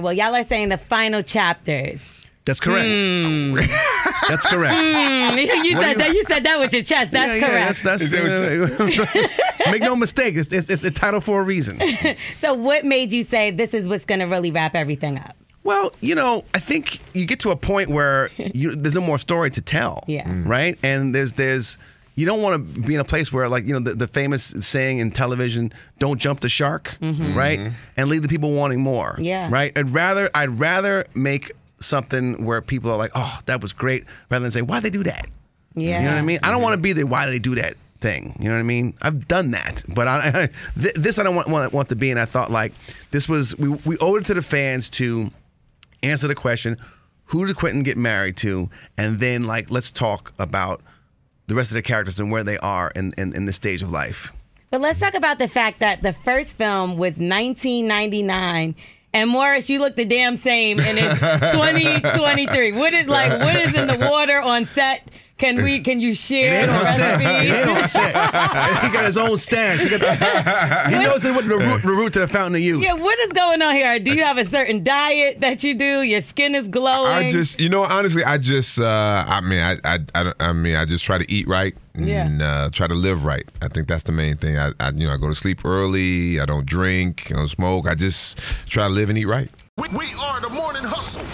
Well, y'all are saying the final chapters. That's correct. Mm. That's correct. Mm. You said that with your chest. That's correct. That's make no mistake. It's a title for a reason. So what made you say this is what's going to really wrap everything up? Well, you know, I think you get to a point where there's no more story to tell. Yeah. Right? And there's you don't want to be in a place where, like, you know, the famous saying in television, "Don't jump the shark," right? And leave the people wanting more. Yeah. Right? I'd rather make something where people are like, "Oh, that was great," rather than say, "Why'd they do that?" Yeah. You know what I mean? I don't want to be the "Why did they do that" thing. You know what I mean? I've done that, but this I don't want to be. And I thought, like, this was we owed it to the fans to answer the question, who did Quentin get married to? And then, like, let's talk about the rest of the characters and where they are in this stage of life. But let's talk about the fact that the first film was 1999, and Morris, you look the damn same, and it's 2023. What is in the water on set? Can you share the recipe? It ain't on set. He got his own stash. He knows what the route to the fountain of youth. Yeah, what is going on here? Do you have a certain diet that you do? Your skin is glowing. I just, you know, honestly, I just, I just try to eat right and try to live right. I think that's the main thing. You know, I go to sleep early. I don't drink. I don't smoke. I just try to live and eat right. We are the Morning Hustle.